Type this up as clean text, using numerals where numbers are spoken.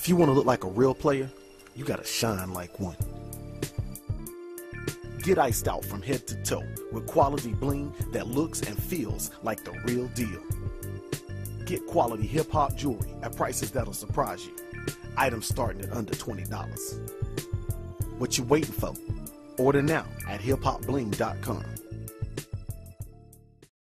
If you want to look like a real player, you gotta shine like one. Get iced out from head to toe with quality bling that looks and feels like the real deal. Get quality hip-hop jewelry at prices that'll surprise you. Items starting at under $20. What you waiting for? Order now at HipHopBling.com.